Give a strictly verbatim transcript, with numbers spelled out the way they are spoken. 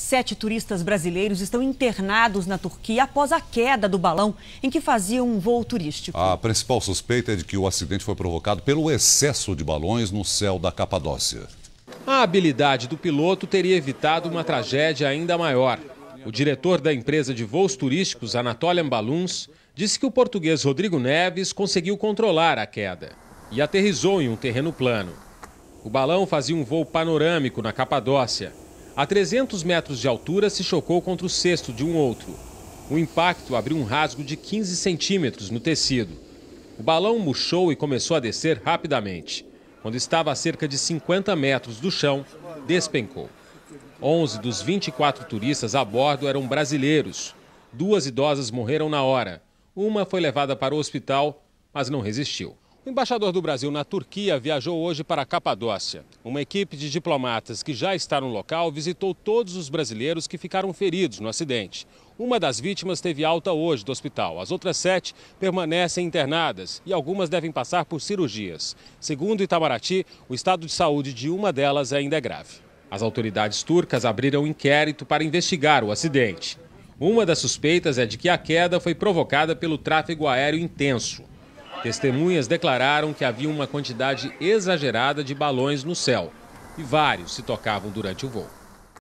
Sete turistas brasileiros estão internados na Turquia após a queda do balão em que faziam um voo turístico. A principal suspeita é de que o acidente foi provocado pelo excesso de balões no céu da Capadócia. A habilidade do piloto teria evitado uma tragédia ainda maior. O diretor da empresa de voos turísticos, Anatolian Balloons, disse que o português Rodrigo Neves conseguiu controlar a queda e aterrissou em um terreno plano. O balão fazia um voo panorâmico na Capadócia. A trezentos metros de altura, se chocou contra o cesto de um outro. O impacto abriu um rasgo de quinze centímetros no tecido. O balão murchou e começou a descer rapidamente. Quando estava a cerca de cinquenta metros do chão, despencou. onze dos vinte e quatro turistas a bordo eram brasileiros. Duas idosas morreram na hora. Uma foi levada para o hospital, mas não resistiu. O embaixador do Brasil na Turquia viajou hoje para a Capadócia. Uma equipe de diplomatas que já está no local visitou todos os brasileiros que ficaram feridos no acidente. Uma das vítimas teve alta hoje do hospital. As outras sete permanecem internadas e algumas devem passar por cirurgias. Segundo Itamaraty, o estado de saúde de uma delas ainda é grave. As autoridades turcas abriram um inquérito para investigar o acidente. Uma das suspeitas é de que a queda foi provocada pelo tráfego aéreo intenso. Testemunhas declararam que havia uma quantidade exagerada de balões no céu e vários se tocavam durante o voo.